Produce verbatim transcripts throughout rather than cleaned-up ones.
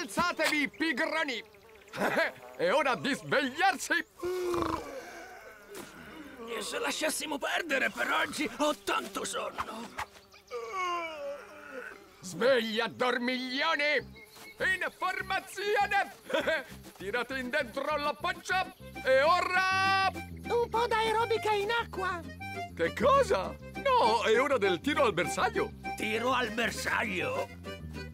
Alzatevi, pigroni! È ora di svegliarsi! E se lasciassimo perdere per oggi, ho tanto sonno! Sveglia, dormiglioni! In formazione! Tirate in dentro la pancia! E ora... un po' d'aerobica in acqua! Che cosa? No, è ora del tiro al bersaglio! Tiro al bersaglio?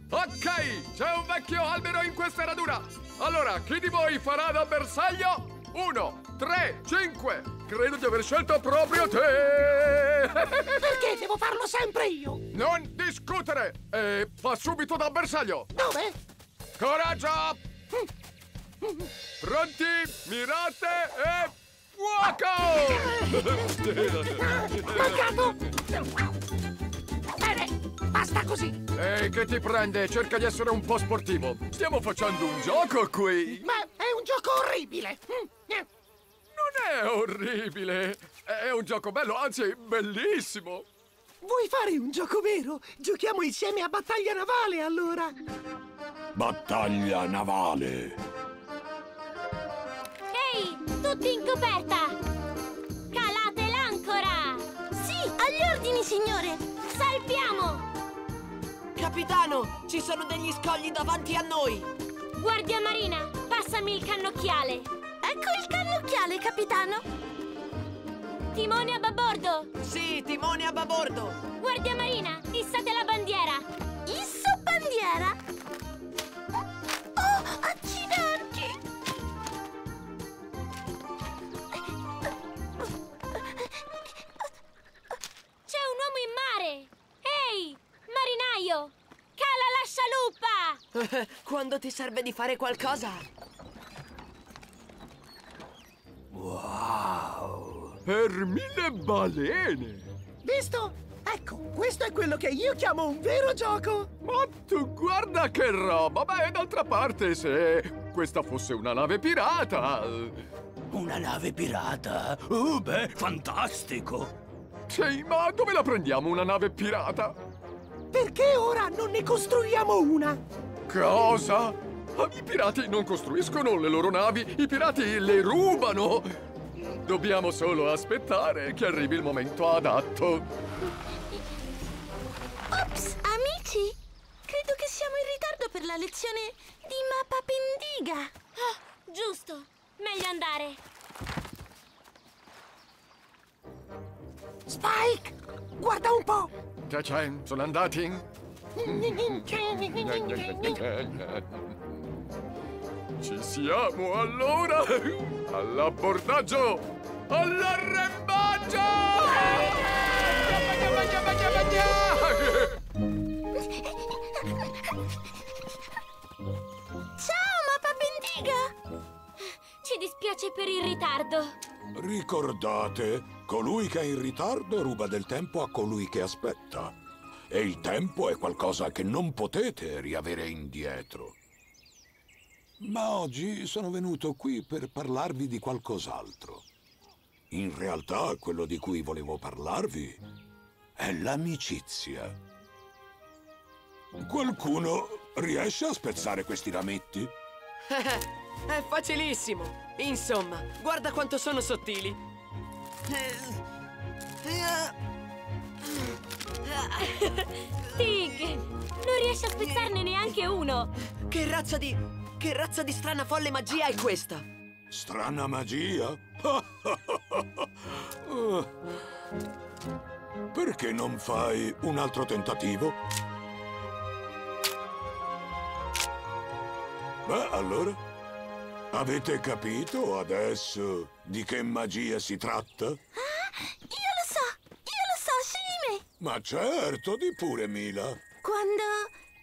Ok, c'è un vecchio albero in questa radura! Allora, chi di voi farà da bersaglio? Uno, tre, cinque! Credo di aver scelto proprio te! Perché devo farlo sempre io? Non discutere! E fa subito da bersaglio! Dove? Coraggio! Pronti, mirate e... fuoco! Mancato! Bene, basta così! Ehi, che ti prende? Cerca di essere un po' sportivo. Stiamo facendo un gioco qui! Ma è un gioco orribile! Non è orribile! È un gioco bello, anzi, bellissimo! Vuoi fare un gioco vero? Giochiamo insieme a battaglia navale, allora! Battaglia navale! Tutti in coperta! Calate l'ancora! Sì, agli ordini, signore! Salpiamo! Capitano, ci sono degli scogli davanti a noi! Guardia marina, passami il cannocchiale! Ecco il cannocchiale, capitano! Timone a babordo! Sì, timone a babordo! Guardia marina, issate la bandiera! Isso bandiera? Oh, accidenti! Mare! Ehi, marinaio! Cala la scialuppa! Quando ti serve di fare qualcosa? Wow! Per mille balene! Visto? Ecco, questo è quello che io chiamo un vero gioco! Ma tu guarda che roba! Beh, d'altra parte, se questa fosse una nave pirata! Una nave pirata? Uh, beh, fantastico! Sì, ma dove la prendiamo una nave pirata? Perché ora non ne costruiamo una? Cosa? I pirati non costruiscono le loro navi, i pirati le rubano! Dobbiamo solo aspettare che arrivi il momento adatto. Ops, amici! Credo che siamo in ritardo per la lezione di Mapa Pandiga. Ah, giusto, meglio andare. Spike! Guarda un po'! Già c'è, sono andati? Ci siamo allora! All'abbordaggio! All'arrembaggio! Ciao, Mapa Pandiga! Ci dispiace per il ritardo. Ricordate, colui che è in ritardo ruba del tempo a colui che aspetta. E il tempo è qualcosa che non potete riavere indietro. Ma oggi sono venuto qui per parlarvi di qualcos'altro. In realtà, quello di cui volevo parlarvi è l'amicizia. Qualcuno riesce a spezzare questi rametti? È facilissimo! Insomma, guarda quanto sono sottili! Tig, non riesci a spezzarne neanche uno! Che razza di... che razza di strana folle magia è questa? Strana magia? Perché non fai un altro tentativo? Beh, allora... avete capito adesso di che magia si tratta? Ah, io lo so! Io lo so, scegli me! Ma certo, di pure, Mila! Quando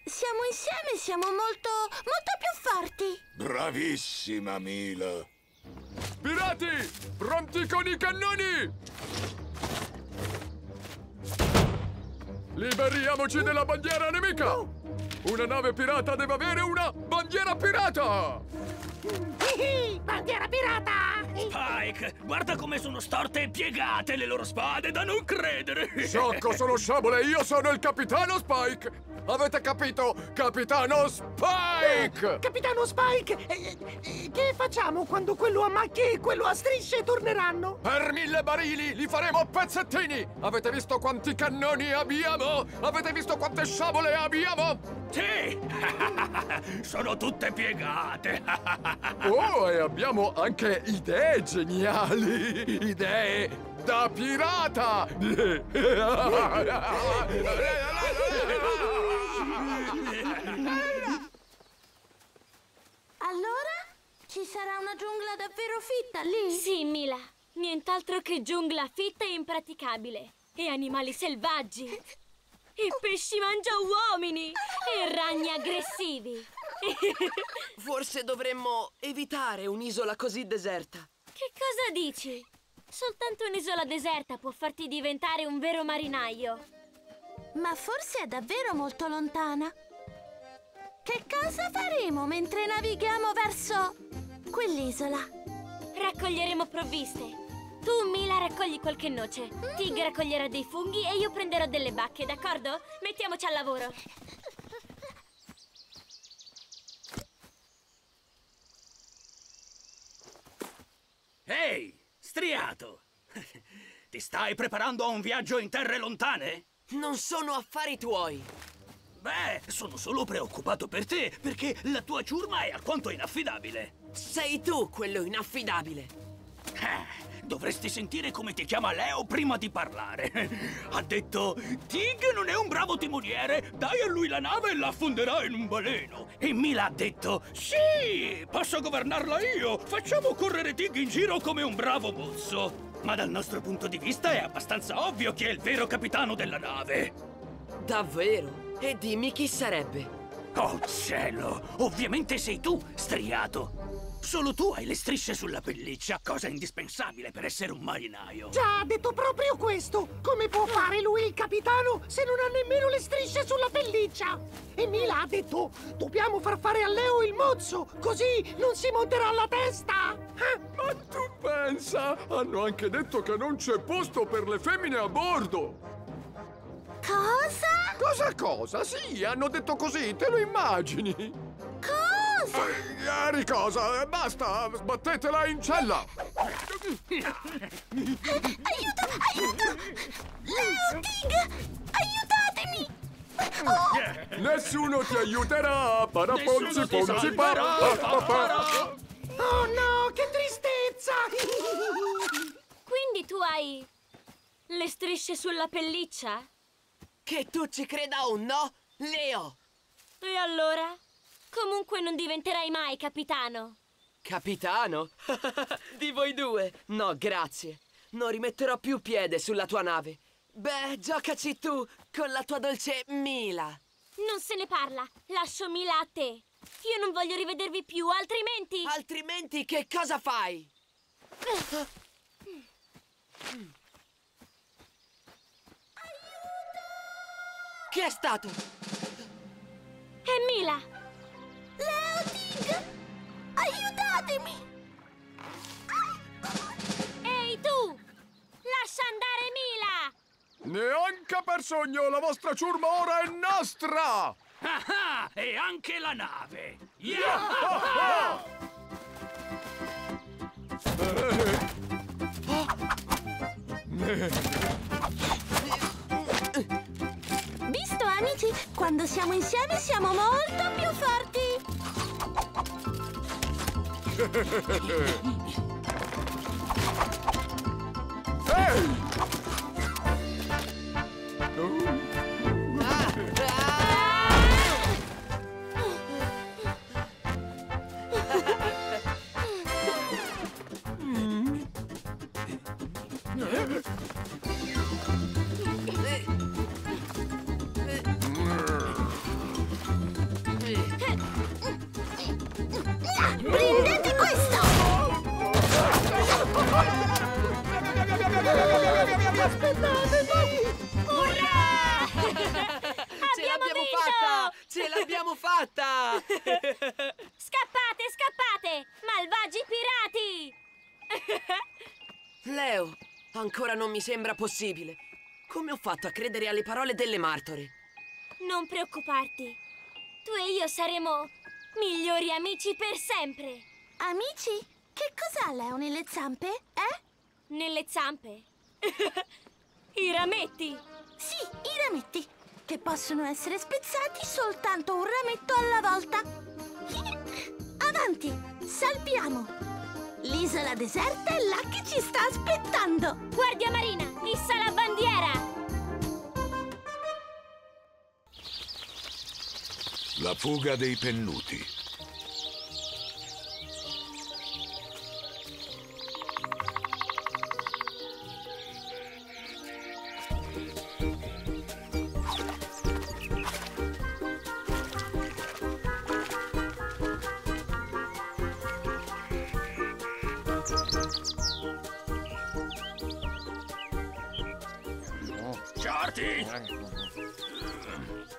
siamo insieme siamo molto, molto più forti! Bravissima, Mila! Pirati! Pronti con i cannoni! Liberiamoci della bandiera nemica! No. Una nave pirata deve avere una bandiera pirata! Bandiera pirata! Spike, guarda come sono storte e piegate le loro spade da non credere! Sciocco, sono sciabole, io sono il capitano Spike! Avete capito? Capitano Spike! Capitano Spike! Eh, eh, che facciamo quando quello a macchie e quello a strisce torneranno? Per mille barili li faremo a pezzettini! Avete visto quanti cannoni abbiamo? Avete visto quante sciabole abbiamo? Sì! Sono tutte piegate! Oh, e abbiamo anche idee geniali! Idee... da pirata! Allora? Ci sarà una giungla davvero fitta lì? Sì, Mila. Nient'altro che giungla fitta e impraticabile. E animali selvaggi. E pesci mangia uomini. E ragni aggressivi. Forse dovremmo evitare un'isola così deserta. Che cosa dici? Soltanto un'isola deserta può farti diventare un vero marinaio. Ma forse è davvero molto lontana. Che cosa faremo mentre navighiamo verso quell'isola? Raccoglieremo provviste. Tu, Mila, raccogli qualche noce. Mm. Tig raccoglierà dei funghi e io prenderò delle bacche, d'accordo? Mettiamoci al lavoro. Ehi! Hey! Striato! Ti stai preparando a un viaggio in terre lontane? Non sono affari tuoi! Beh, sono solo preoccupato per te, perché la tua ciurma è alquanto inaffidabile! Sei tu quello inaffidabile! Eh, dovresti sentire come ti chiama Leo prima di parlare! Ha detto, Tig non è un bravo timoniere, dai a lui la nave e la affonderà in un baleno! E Mila ha detto, sì, posso governarla io, facciamo correre Tig in giro come un bravo mozzo! Ma dal nostro punto di vista è abbastanza ovvio chi è il vero capitano della nave! Davvero? E dimmi chi sarebbe? Oh cielo, ovviamente sei tu, striato! Solo tu hai le strisce sulla pelliccia, cosa indispensabile per essere un marinaio. Già, ha detto proprio questo! Come può fare lui il capitano se non ha nemmeno le strisce sulla pelliccia? E Mila ha detto, dobbiamo far fare a Leo il mozzo, così non si monterà la testa! Eh? Ma tu pensa? Hanno anche detto che non c'è posto per le femmine a bordo! Cosa? Cosa cosa? Sì, hanno detto così, te lo immagini! Cosa? Ari cosa? Basta! Sbattetela in cella! Aiuto! Aiuto! Leo, Tig! Aiutatemi! Oh. Nessuno ti aiuterà! Paraponzi, ponzi, para! Oh no! Che tristezza! Quindi tu hai... le strisce sulla pelliccia? Che tu ci creda o no, Leo! E allora? Comunque non diventerai mai capitano. Capitano? Di voi due? No, grazie. Non rimetterò più piede sulla tua nave. Beh, giocaci tu con la tua dolce Mila. Non se ne parla. Lascio Mila a te. Io non voglio rivedervi più, altrimenti... Altrimenti che cosa fai? Aiuto! Chi è stato? È Mila. Leo, Tig! Aiutatemi! Ehi, tu! Lascia andare Mila! Neanche per sogno! La vostra ciurma ora è nostra! Ah, e anche la nave! Yeah! Visto, amici? Quando siamo insieme siamo molto più forti! Hey! Mi sembra possibile. Come ho fatto a credere alle parole delle martore? Non preoccuparti. Tu e io saremo migliori amici per sempre. Amici? Che cos'ha Leo nelle zampe, eh? Nelle zampe? I rametti! Sì, i rametti, che possono essere spezzati soltanto un rametto alla volta. Avanti, salpiamo! L'isola deserta è là che ci sta aspettando! Guardia Marina, issa la bandiera! La fuga dei pennuti.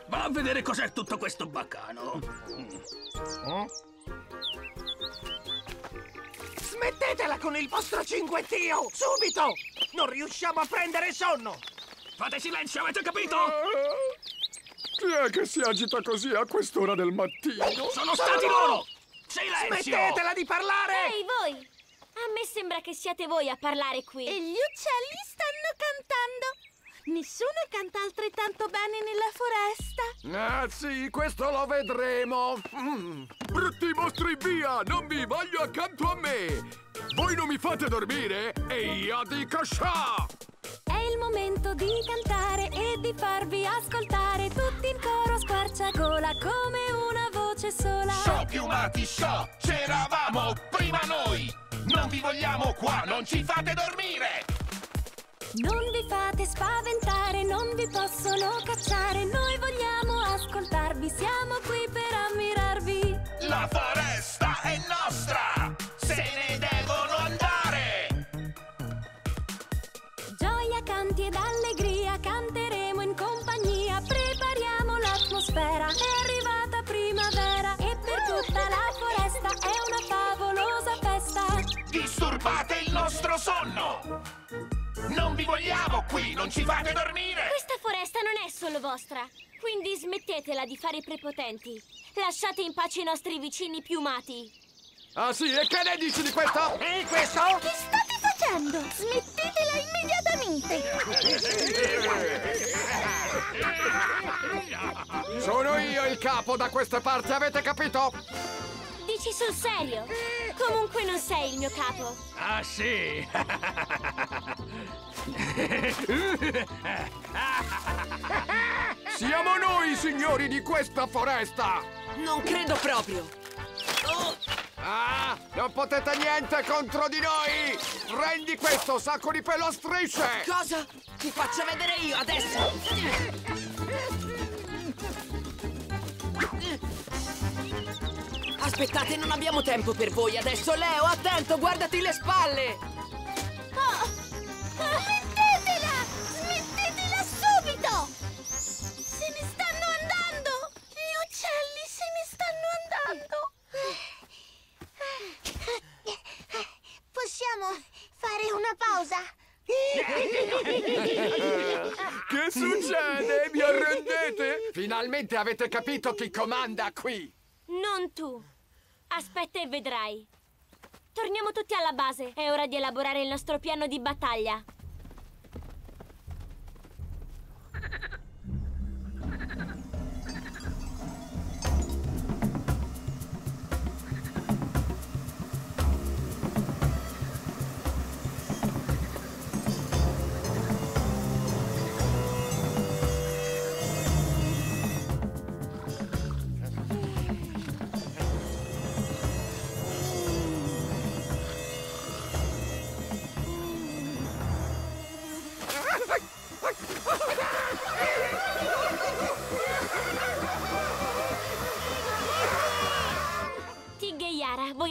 Va a vedere cos'è tutto questo baccano. Mm. Smettetela con il vostro cinguettio, subito! Non riusciamo a prendere sonno. Fate silenzio, avete capito? Uh, chi è che si agita così a quest'ora del mattino? Sono stati loro! Silenzio! Smettetela di parlare! Ehi, voi! A me sembra che siate voi a parlare qui. E gli uccelli stanno cantando. Nessuno canta altrettanto bene nella foresta. Ah sì, questo lo vedremo. mm. Brutti mostri via, non vi voglio accanto a me. Voi non mi fate dormire e io dico scià. È il momento di cantare e di farvi ascoltare. Tutti in coro squarciagola come una voce sola. Sciò piumati sciò, c'eravamo prima noi. Non vi vogliamo qua, non ci fate dormire. Non vi fate spaventare, non vi possono cacciare. Noi vogliamo ascoltarvi, siamo qui per ammirarvi. La foresta è nostra, se ne devono andare. Gioia, canti ed allegria, canteremo in compagnia. Prepariamo l'atmosfera, è arrivata primavera. E per tutta la foresta è una favolosa festa. Disturbate il nostro sonno! Non vi vogliamo qui, non ci fate dormire! Questa foresta non è solo vostra, quindi smettetela di fare i prepotenti. Lasciate in pace i nostri vicini piumati. Ah sì, e che ne dici di questo? E questo? Che state facendo? Smettetela immediatamente! Sono io il capo da questa parte, avete capito? Dici sul serio? Comunque non sei il mio capo. Ah, sì? Siamo noi i signori di questa foresta! Non credo proprio! Oh. Ah, non potete niente contro di noi! Prendi questo sacco di pelo a strisce! Cosa? Ti faccio vedere io adesso! Aspettate, non abbiamo tempo per voi adesso. Leo, attento, guardati le spalle! Oh, smettetela! Smettetela subito! Se ne stanno andando! Gli uccelli se ne stanno andando! Possiamo fare una pausa? Che succede? Vi arrendete? Finalmente avete capito chi comanda qui! Non tu! Aspetta e vedrai. Torniamo tutti alla base. È ora di elaborare il nostro piano di battaglia.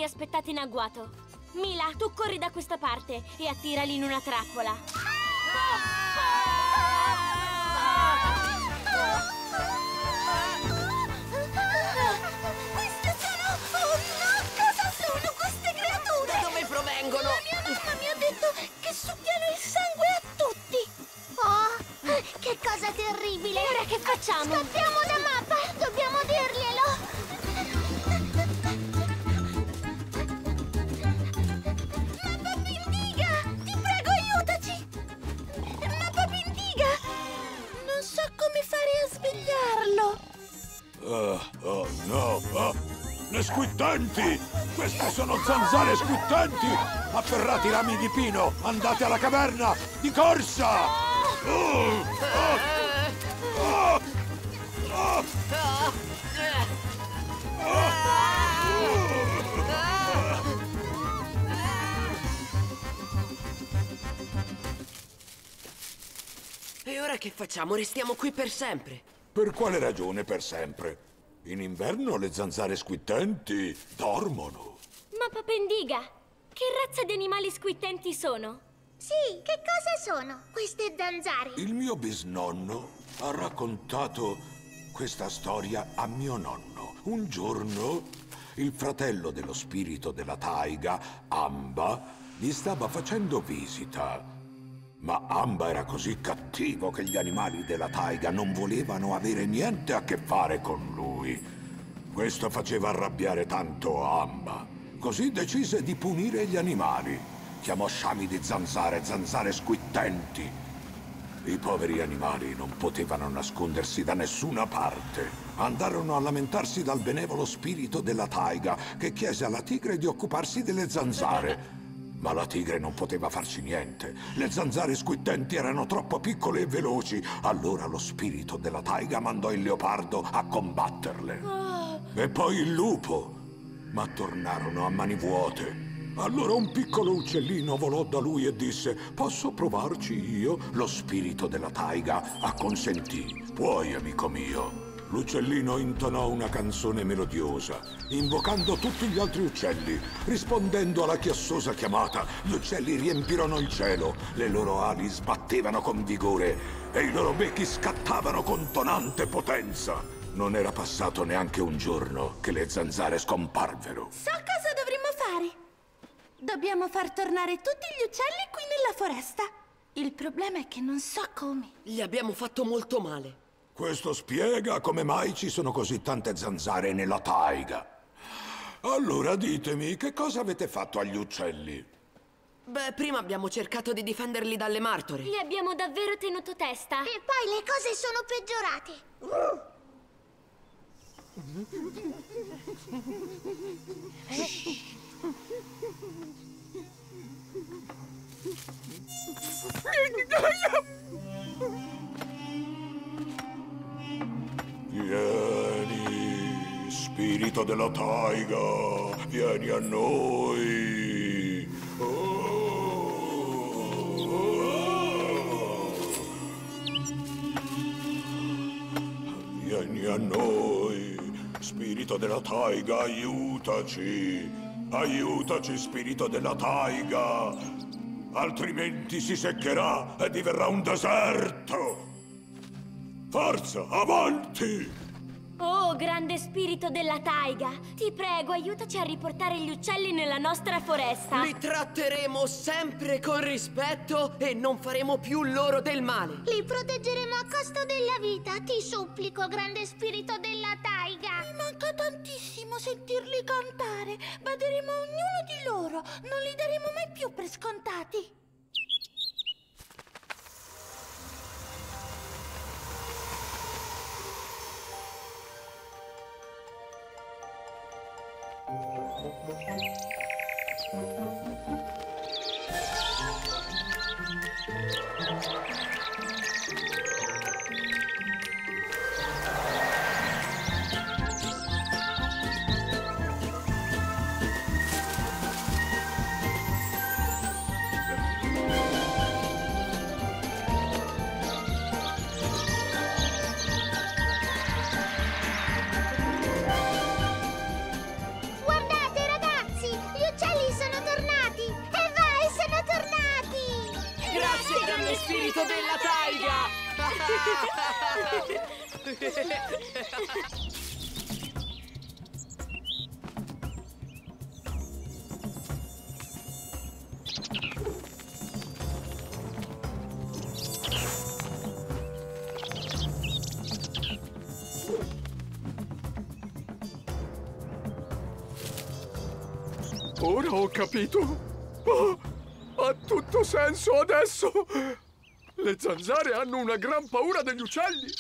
Aspettate in agguato. Mila, tu corri da questa parte e attirali in una trappola. Queste sono... Oh no! Cosa sono queste creature? Da dove provengono? La mia mamma mi ha detto che succhiano il sangue a tutti. Oh, che cosa terribile! Ora che facciamo? Scappiamo da Mappa! Dobbiamo dirglielo! Mapa Pandiga! Ti prego, aiutaci! Mapa Pandiga! Non so come fare a svegliarlo! Uh, oh no! Oh. Le squittanti! Queste sono zanzare squittanti! Afferrate i rami di pino! Andate alla caverna! Di corsa! Uh, oh. E ora che facciamo? Restiamo qui per sempre? Per quale ragione per sempre? In inverno le zanzare squittenti dormono. Mapa Pandiga, che razza di animali squittenti sono? Sì, che cosa sono queste zanzare? Il mio bisnonno ha raccontato questa storia a mio nonno. Un giorno il fratello dello spirito della taiga, Amba, gli stava facendo visita. Ma Amba era così cattivo che gli animali della taiga non volevano avere niente a che fare con lui. Questo faceva arrabbiare tanto Amba. Così decise di punire gli animali. Chiamò sciami di zanzare, zanzare squittenti. I poveri animali non potevano nascondersi da nessuna parte. Andarono a lamentarsi dal benevolo spirito della taiga, che chiese alla tigre di occuparsi delle zanzare. Ma la tigre non poteva farci niente. Le zanzare squittenti erano troppo piccole e veloci. Allora lo spirito della taiga mandò il leopardo a combatterle. E poi il lupo. Ma tornarono a mani vuote. Allora un piccolo uccellino volò da lui e disse: «Posso provarci io?» Lo spirito della taiga acconsentì. «Puoi, amico mio!» L'uccellino intonò una canzone melodiosa, invocando tutti gli altri uccelli. Rispondendo alla chiassosa chiamata, gli uccelli riempirono il cielo, le loro ali sbattevano con vigore e i loro becchi scattavano con tonante potenza. Non era passato neanche un giorno che le zanzare scomparvero. «So cosa dovremmo fare!» Dobbiamo far tornare tutti gli uccelli qui nella foresta. Il problema è che non so come. Gli abbiamo fatto molto male. Questo spiega come mai ci sono così tante zanzare nella taiga. Allora ditemi, che cosa avete fatto agli uccelli? Beh, prima abbiamo cercato di difenderli dalle martore. Li abbiamo davvero tenuto testa. E poi le cose sono peggiorate. Shhh. Vieni, spirito della taiga, vieni a noi. Oh, oh. Vieni a noi, spirito della taiga, aiutaci. Aiutaci, spirito della taiga, altrimenti si seccherà e diverrà un deserto. Forza, avanti! Oh, grande spirito della taiga, ti prego, aiutaci a riportare gli uccelli nella nostra foresta. Li tratteremo sempre con rispetto e non faremo più loro del male. Li proteggeremo a costo della vita, ti supplico, grande spirito della taiga. Mi manca tantissimo sentirli cantare. Baderemo a ognuno di loro, non li daremo mai più per scontati. Ora ho capito. Oh, ha tutto senso adesso. Le zanzare hanno una gran paura degli uccelli.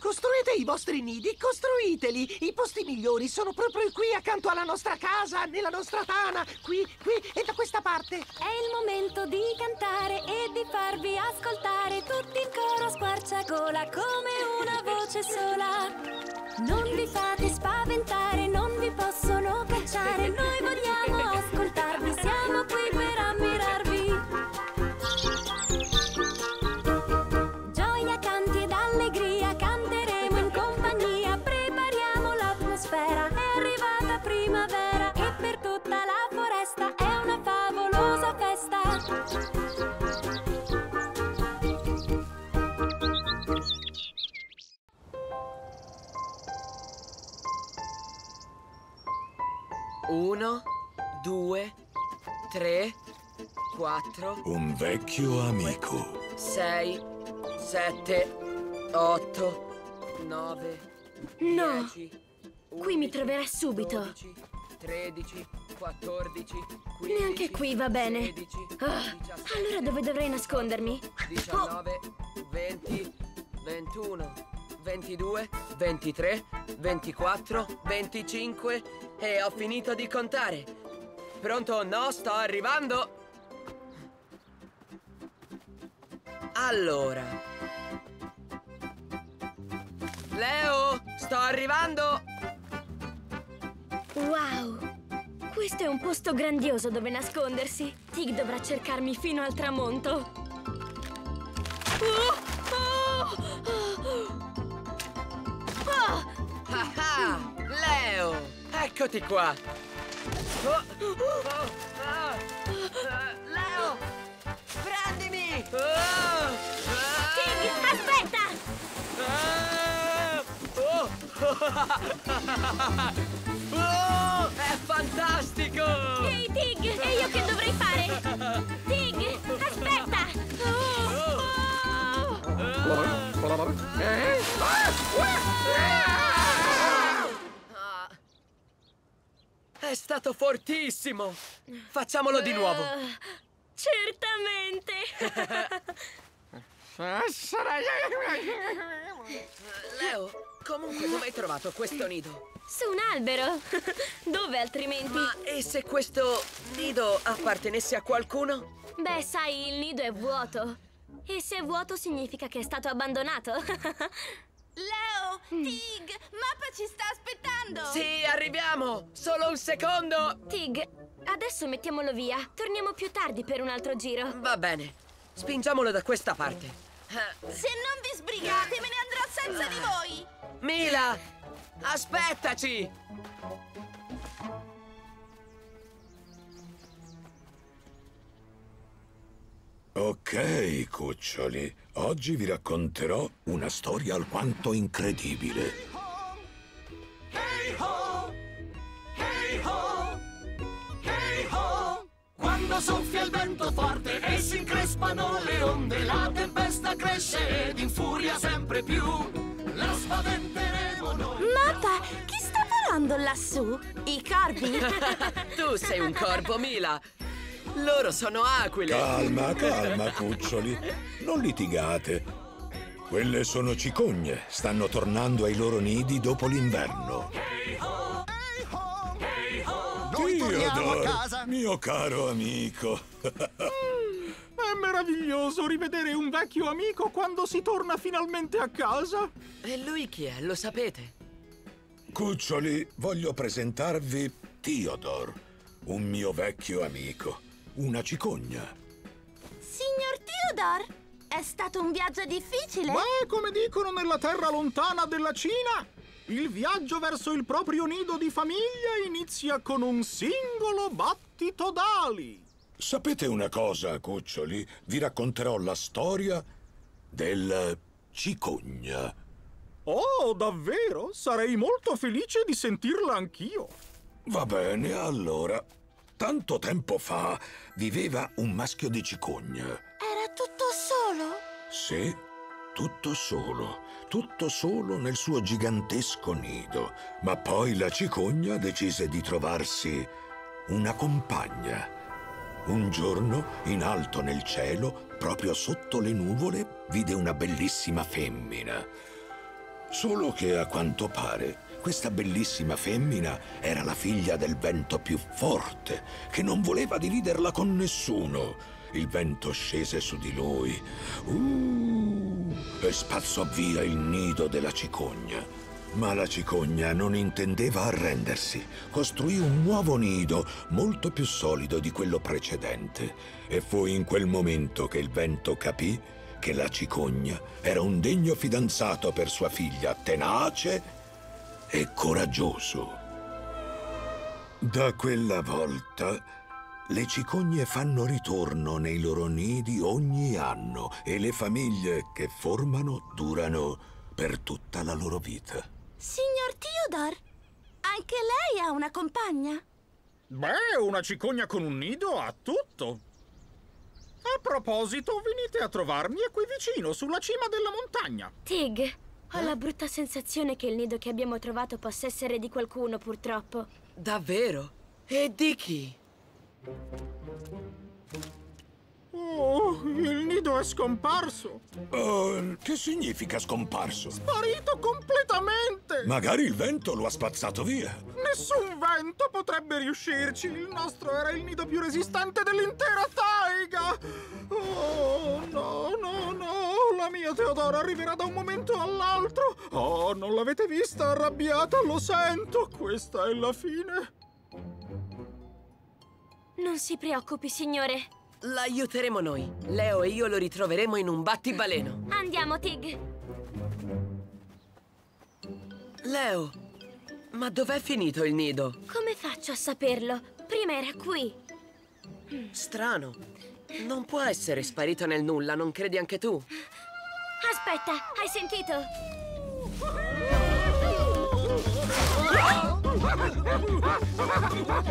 Costruite i vostri nidi, costruiteli. I posti migliori sono proprio qui, accanto alla nostra casa, nella nostra tana. Qui, qui e da questa parte. È il momento di cantare e di farvi ascoltare. Tutti in coro squarciagola come una voce sola. Non vi fate spaventare, non vi possono cacciare. Noi vogliamo ascoltarvi, siamo qui per ammirarvi. Gioia, canti ed allegria, canteremo in compagnia. Prepariamo l'atmosfera, è arrivata primavera. E per tutta la foresta è una favolosa festa. Uno, due, tre, quattro. Un vecchio amico. Sei, sette, otto, nove. No, dieci, undici, qui mi troverà subito. dodici, tredici, quattordici, quindici. Neanche qui va bene. sedici, oh, diciassette, allora dove dovrei nascondermi? diciannove, oh. venti, ventuno. ventidue, ventitré, ventiquattro, venticinque e ho finito di contare. Pronto? No, sto arrivando. Allora. Leo, sto arrivando. Wow, questo è un posto grandioso dove nascondersi. Tig dovrà cercarmi fino al tramonto. Oh! Ah, Leo! Eccoti qua! Oh, oh, ah, Leo! Prendimi! Oh, ah, Tig, aspetta! Ah, oh, oh, oh, è fantastico! Ehi, hey, Tig! E io che dovrei fare? Tig, aspetta! Oh, oh. Oh. Eh? Ah. È stato fortissimo! Facciamolo di nuovo! Uh, certamente! Leo, comunque come hai trovato questo nido? Su un albero! Dove altrimenti? Ma e se questo nido appartenesse a qualcuno? Beh, sai, il nido è vuoto. E se è vuoto significa che è stato abbandonato. Leo, Tig, Mappa ci sta aspettando! Sì, arriviamo! Solo un secondo! Tig, adesso mettiamolo via. Torniamo più tardi per un altro giro. Va bene, spingiamolo da questa parte. Se non vi sbrigate, me ne andrò senza di voi! Mila, aspettaci! Ok, cuccioli, oggi vi racconterò una storia alquanto incredibile. Hey ho, hey ho, hey ho. Quando soffia il vento forte e si increspano le onde, la tempesta cresce ed infuria sempre più. La spaventeremo noi. Mappa, chi sta volando lassù? I corvi? Tu sei un corvo, Mila. Loro sono aquile! Calma, calma, cuccioli. Non litigate. Quelle sono cicogne. Stanno tornando ai loro nidi dopo l'inverno. Hey ho, hey ho, hey ho. Noi torniamo a casa! Mio caro amico! Mm, è meraviglioso rivedere un vecchio amico quando si torna finalmente a casa! E lui chi è? Lo sapete? Cuccioli, voglio presentarvi Theodore, un mio vecchio amico. Una cicogna. Signor Theodore, è stato un viaggio difficile? Beh, come dicono nella terra lontana della Cina, il viaggio verso il proprio nido di famiglia inizia con un singolo battito d'ali. Sapete una cosa, cuccioli? Vi racconterò la storia della cicogna. Oh, davvero? Sarei molto felice di sentirla anch'io. Va bene, allora. Tanto tempo fa viveva un maschio di cicogna. Era tutto solo? Sì, tutto solo. tutto solo nel suo gigantesco nido, ma poi la cicogna decise di trovarsi una compagna. Un giorno, in alto nel cielo, proprio sotto le nuvole, vide una bellissima femmina. Solo che, a quanto pare, questa bellissima femmina era la figlia del vento più forte, che non voleva dividerla con nessuno. Il vento scese su di lui uh, e spazzò via il nido della cicogna. Ma la cicogna non intendeva arrendersi. Costruì un nuovo nido, molto più solido di quello precedente. E fu in quel momento che il vento capì che la cicogna era un degno fidanzato per sua figlia, tenace e coraggioso. Da quella volta le cicogne fanno ritorno nei loro nidi ogni anno e le famiglie che formano durano per tutta la loro vita. Signor Theodore, anche lei ha una compagna? Beh, una cicogna con un nido ha tutto. A proposito, venite a trovarmi qui vicino, sulla cima della montagna. Tig, ho eh? la brutta sensazione che il nido che abbiamo trovato possa essere di qualcuno, purtroppo. Davvero? E di chi? Oh, il nido è scomparso. Uh, che significa scomparso? Sparito completamente. Magari il vento lo ha spazzato via. Nessun vento potrebbe riuscirci. Il nostro era il nido più resistente dell'intera taiga. Oh, no, no, no. La mia Teodora arriverà da un momento all'altro. Oh, non l'avete vista arrabbiata? Lo sento. Questa è la fine. Non si preoccupi, signore. L'aiuteremo noi. Leo e io lo ritroveremo in un battibaleno. Andiamo, Tig. Leo, ma dov'è finito il nido? Come faccio a saperlo? Prima era qui. Strano. Non può essere sparito nel nulla, non credi anche tu? Aspetta, hai sentito?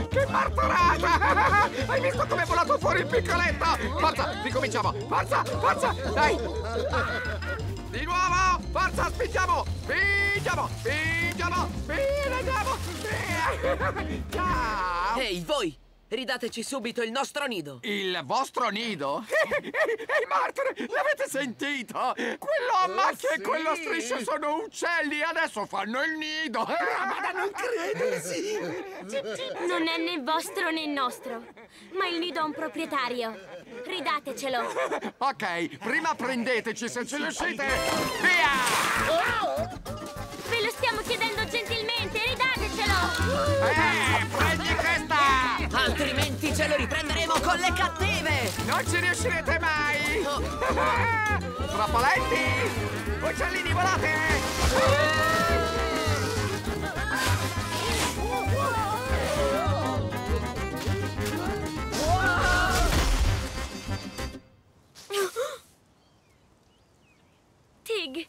Che martorata! Hai visto come è volato fuori il piccoletto? Forza, ricominciamo! Forza, forza! Dai! Di nuovo! Forza, spingiamo! Spingiamo! Spingiamo! Spingiamo! Ciao! Ehi, voi! Ridateci subito il nostro nido! Il vostro nido? Ehi, ehi, Martire! L'avete sentito? Quello a macchie e quello a strisce sono uccelli! Adesso fanno il nido! Ma da non credersi! Non è né il vostro né il nostro, ma il nido ha un proprietario. Ridatecelo! Ok, prima prendeteci se ci riuscite! Via! Ve lo stiamo chiedendo gentilmente! Ridatecelo! Eh, prendi questa! Altrimenti ce lo riprenderemo con le cattive! Non ci riuscirete mai! Oh. Troppo lenti! Uccellini, volate! Tig!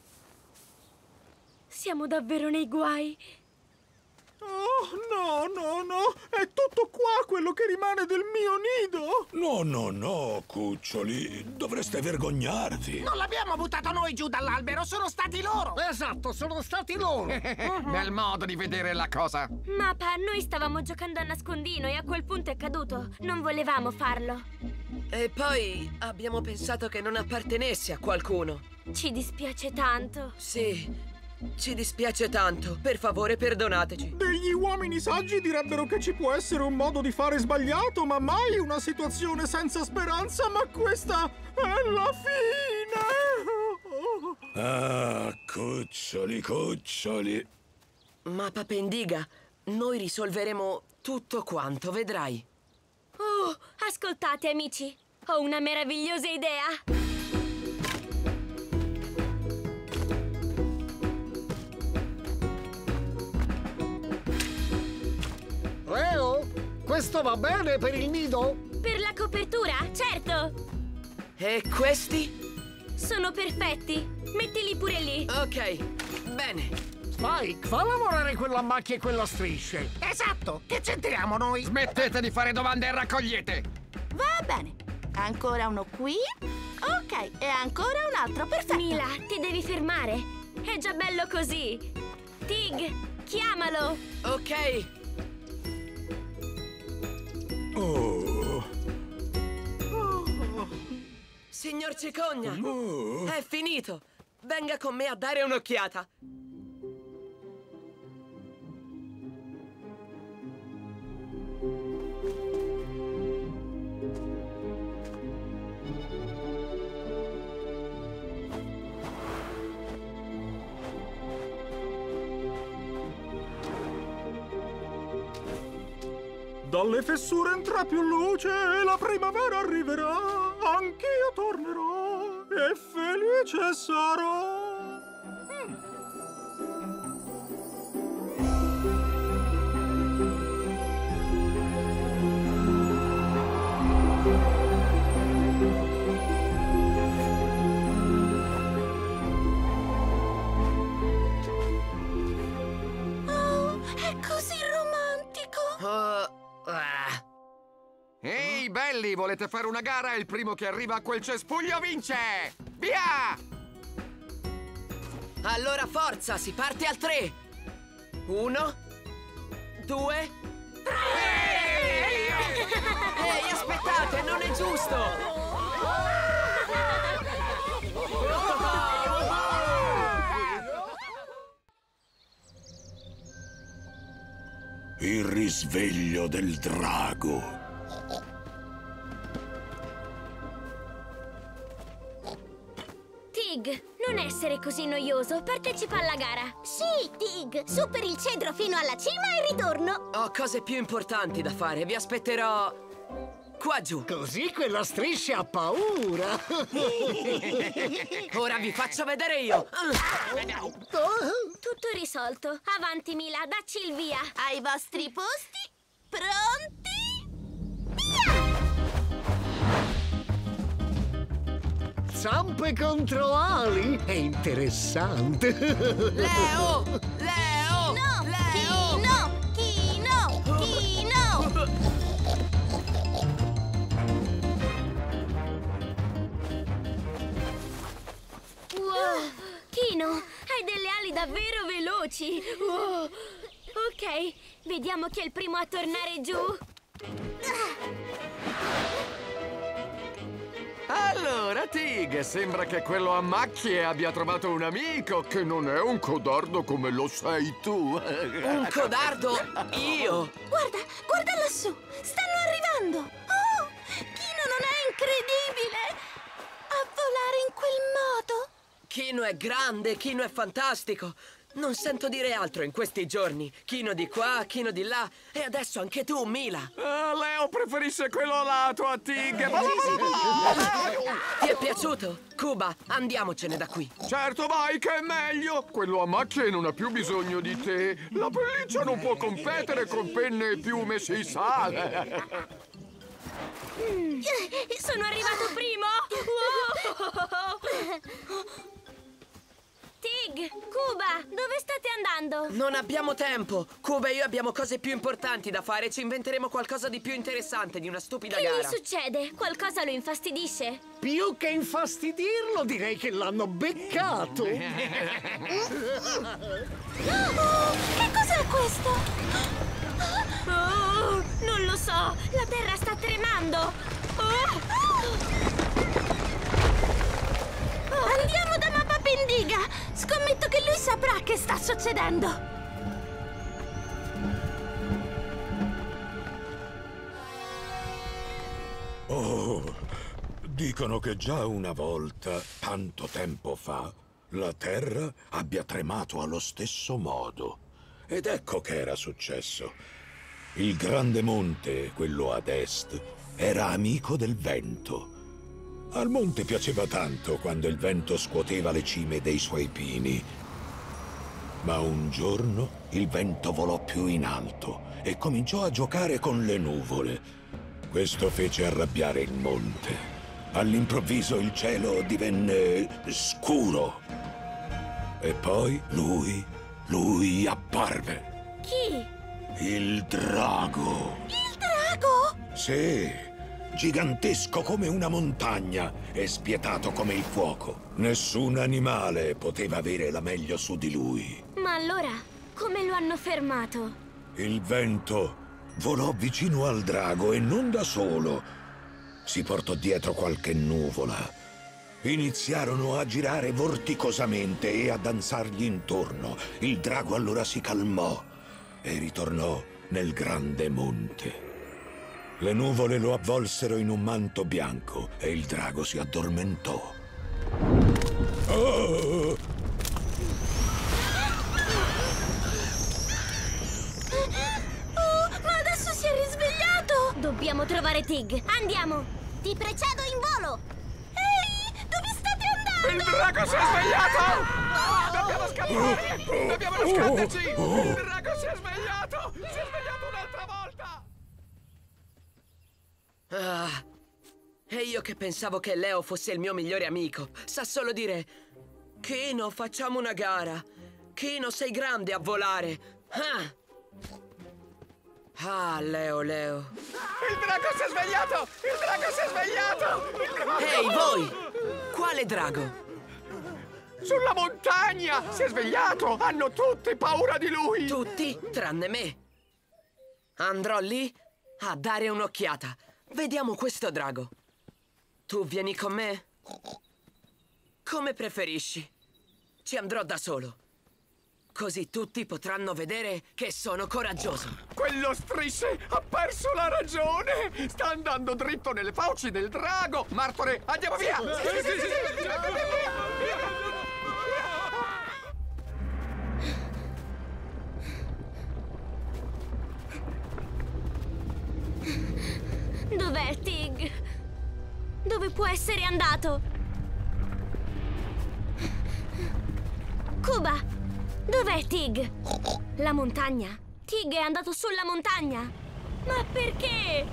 Siamo davvero nei guai! Oh, no, no, no! È tutto qua quello che rimane del mio nido! No, no, no, cuccioli, dovreste vergognarvi! Non l'abbiamo buttato noi giù dall'albero, sono stati loro! Esatto, sono stati loro! Bel modo di vedere la cosa! Mapa, noi stavamo giocando a nascondino e a quel punto è caduto. Non volevamo farlo. E poi abbiamo pensato che non appartenesse a qualcuno. Ci dispiace tanto. Sì. Ci dispiace tanto, per favore perdonateci. Degli uomini saggi direbbero che ci può essere un modo di fare sbagliato, ma mai una situazione senza speranza, ma questa è la fine! Ah, cuccioli, cuccioli. Mapa Pandiga, noi risolveremo tutto quanto, vedrai. Oh, ascoltate amici, ho una meravigliosa idea! Leo, questo va bene per il nido? Per la copertura, certo! E questi? Sono perfetti! Mettili pure lì! Ok, bene! Spike, fa lavorare quella macchia e quella strisce! Esatto! Che c'entriamo noi? Smettete di fare domande e raccogliete! Va bene! Ancora uno qui? Ok, e ancora un altro, perfetto! Mila, ti devi fermare! È già bello così! Tig, chiamalo! Ok! Oh. Oh. Signor Cicogna! Oh. È finito! Venga con me a dare un'occhiata! Dalle fessure entra più luce e la primavera arriverà. Anch'io tornerò e felice sarò. Mm. Oh, è così romantico. Uh. Ah. Ehi, belli, volete fare una gara? Il primo che arriva a quel cespuglio vince! Via! Allora forza, si parte al tre! Uno, due, tre! Ehi, aspettate, non è giusto! Oh! Il risveglio del drago. Tig, non essere così noioso, partecipa alla gara. Sì, Tig, su per il cedro fino alla cima e ritorno. Ho cose più importanti da fare, vi aspetterò qua giù. Così quella striscia ha paura. Ora vi faccio vedere io. Tutto risolto. Avanti, Mila, dacci il via. Ai vostri posti, pronti, via! Zampe contro ali? È interessante. Leo! Leo! No! Leo! Kino! Kino! Kino! Wow! Kino, hai delle ali davvero veloci! Wow. Ok, vediamo chi è il primo a tornare giù! Allora, Tig, sembra che quello a macchie abbia trovato un amico che non è un codardo come lo sei tu! Un codardo io! Guarda, guarda lassù! Stanno arrivando! Oh! Kino non è incredibile! A volare in quel modo! Kino è grande, Kino è fantastico. Non sento dire altro in questi giorni. Kino di qua, Kino di là. E adesso anche tu, Mila. Ah, Leo preferisce quello lato a Tig. Ti è piaciuto? Kuba, andiamocene da qui. Certo, vai, che è meglio. Quello a macchie non ha più bisogno di te. La pelliccia non può competere con penne e piume, si sa. Mm. Sono arrivato primo! Wow. Tig, Kuba, dove state andando? Non abbiamo tempo! Kuba e io abbiamo cose più importanti da fare. Ci inventeremo qualcosa di più interessante di una stupida che gara. Che gli succede? Qualcosa lo infastidisce? Più che infastidirlo, direi che l'hanno beccato! Oh, che cos'è questo? Oh, non lo so! La terra sta tremando! Oh. Oh. Andiamo da Mapa Pandiga! Scommetto che lui saprà che sta succedendo! Oh, dicono che già una volta, tanto tempo fa, la terra abbia tremato allo stesso modo. Ed ecco che era successo. Il grande monte, quello ad est, era amico del vento. Al monte piaceva tanto quando il vento scuoteva le cime dei suoi pini. Ma un giorno il vento volò più in alto e cominciò a giocare con le nuvole. Questo fece arrabbiare il monte. All'improvviso il cielo divenne scuro. E poi lui... Lui apparve. Chi? Il drago. Il drago? Sì, gigantesco come una montagna e spietato come il fuoco. Nessun animale poteva avere la meglio su di lui. Ma allora, come lo hanno fermato? Il vento volò vicino al drago e non da solo. Si portò dietro qualche nuvola. Iniziarono a girare vorticosamente e a danzargli intorno. Il drago allora si calmò e ritornò nel grande monte. Le nuvole lo avvolsero in un manto bianco e il drago si addormentò. Oh! Oh, ma adesso si è risvegliato! Dobbiamo trovare Tig. Andiamo! Ti precedo in volo! Ehi! Dove state andando? Il drago si è svegliato! Oh! Dobbiamo scappare! Oh! Oh! Dobbiamo nasconderci! Oh! Oh! Il drago si è svegliato! Si è svegliato un'altra volta! Ah, e io che pensavo che Leo fosse il mio migliore amico. Sa solo dire: Kino, facciamo una gara. Kino, sei grande a volare. Ah, ah Leo, Leo. Il drago si è svegliato! Il drago si è svegliato! Ehi, hey, voi! Quale drago? Sulla montagna! Si è svegliato! Hanno tutti paura di lui! Tutti, tranne me. Andrò lì a dare un'occhiata. Vediamo questo drago. Tu vieni con me? Come preferisci. Ci andrò da solo. Così tutti potranno vedere che sono coraggioso. Quello strisce ha perso la ragione. Sta andando dritto nelle fauci del drago. Martore, andiamo via. Dov'è Tig? Dove può essere andato? Kuba, dov'è Tig? La montagna? Tig è andato sulla montagna? Ma perché?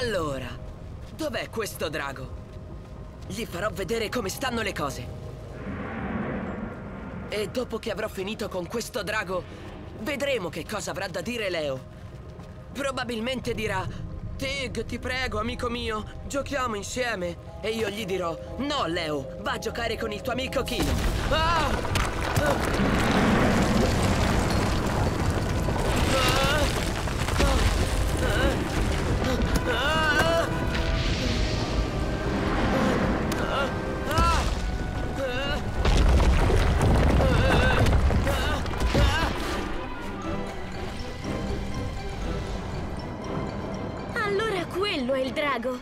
Allora, dov'è questo drago? Gli farò vedere come stanno le cose. E dopo che avrò finito con questo drago, vedremo che cosa avrà da dire Leo. Probabilmente dirà: Tig, ti prego, amico mio, giochiamo insieme. E io gli dirò: no, Leo, va a giocare con il tuo amico Kino. Ah! Ah! Quello è il drago!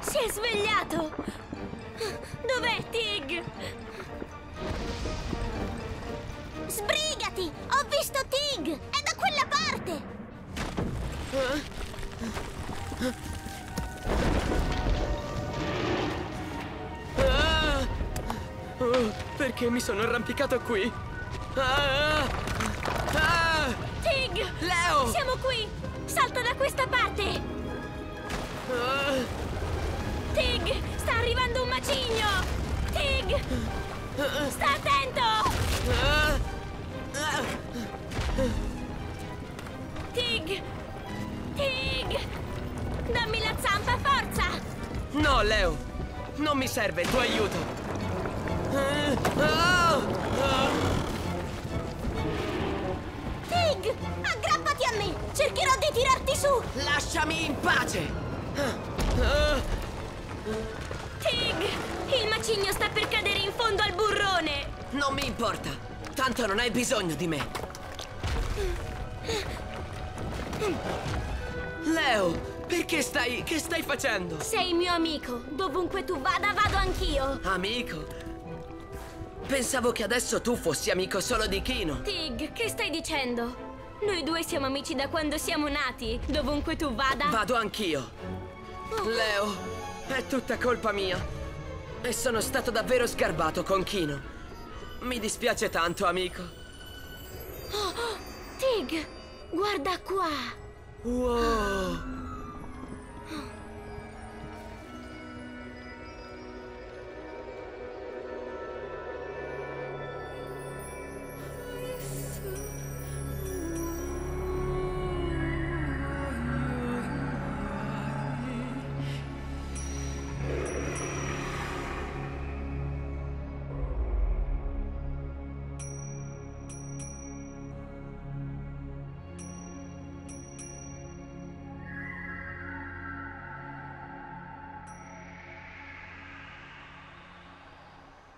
Si è svegliato! Dov'è Tig? Sbrigati! Ho visto Tig! È da quella parte! Ah! Oh, perché mi sono arrampicato qui? Ah! Ah! Tig! Leo! Siamo qui! Salta da questa parte! Uh. Tig, sta arrivando un macigno! Tig! Uh. Sta attento! Uh. Uh. Uh. Tig! Tig! Dammi la zampa, forza! No, Leo! Non mi serve il tuo aiuto! Uh. Oh. Uh. Tig! Aggrappati a me! Cercherò di tirarti su! Lasciami in pace! Tig, il macigno sta per cadere in fondo al burrone. Non mi importa, tanto non hai bisogno di me. Leo, perché stai... che stai facendo? Sei mio amico, dovunque tu vada vado anch'io. Amico? Pensavo che adesso tu fossi amico solo di Kino. Tig, che stai dicendo? Noi due siamo amici da quando siamo nati. Dovunque tu vada vado anch'io. Leo, è tutta colpa mia. E sono stato davvero sgarbato con Kino. Mi dispiace tanto, amico. Oh, oh, Tig, guarda qua. Wow.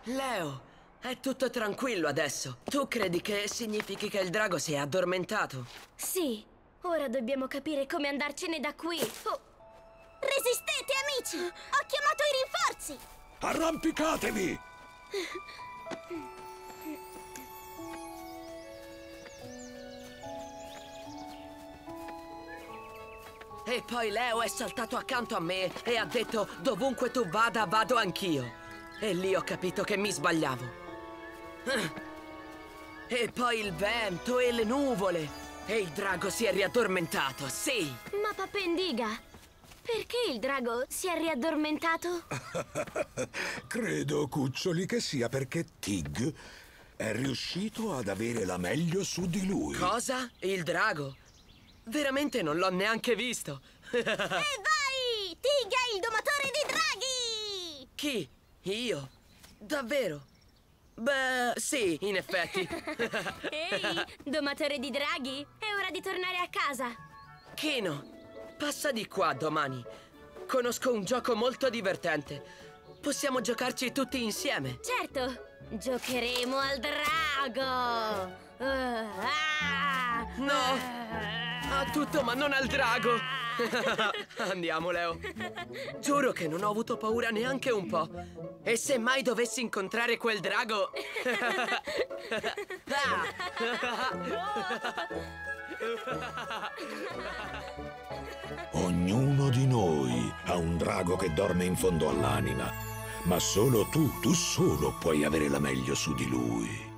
Leo, è tutto tranquillo adesso. Tu credi che significhi che il drago si è addormentato? Sì, ora dobbiamo capire come andarcene da qui. Oh. Resistete, amici! Ho chiamato i rinforzi! Arrampicatevi! E poi Leo è saltato accanto a me e ha detto: dovunque tu vada, vado anch'io. E lì ho capito che mi sbagliavo. E poi il vento e le nuvole. E il drago si è riaddormentato, sì! Mapa Pandiga! Perché il drago si è riaddormentato? Credo, cuccioli, che sia perché Tig è riuscito ad avere la meglio su di lui. Cosa? Il drago? Veramente non l'ho neanche visto. E vai! Tig è il domatore dei draghi! Chi? Io? Davvero? Beh, sì, in effetti. Ehi, domatore di draghi, è ora di tornare a casa. Kino, passa di qua domani. Conosco un gioco molto divertente. Possiamo giocarci tutti insieme. Certo, giocheremo al drago. Uh, ah, no, ah, a tutto ma non al drago. Andiamo, Leo. Giuro che non ho avuto paura neanche un po'. E se mai dovessi incontrare quel drago... Ognuno di noi ha un drago che dorme in fondo all'anima, ma solo tu, tu solo puoi avere la meglio su di lui.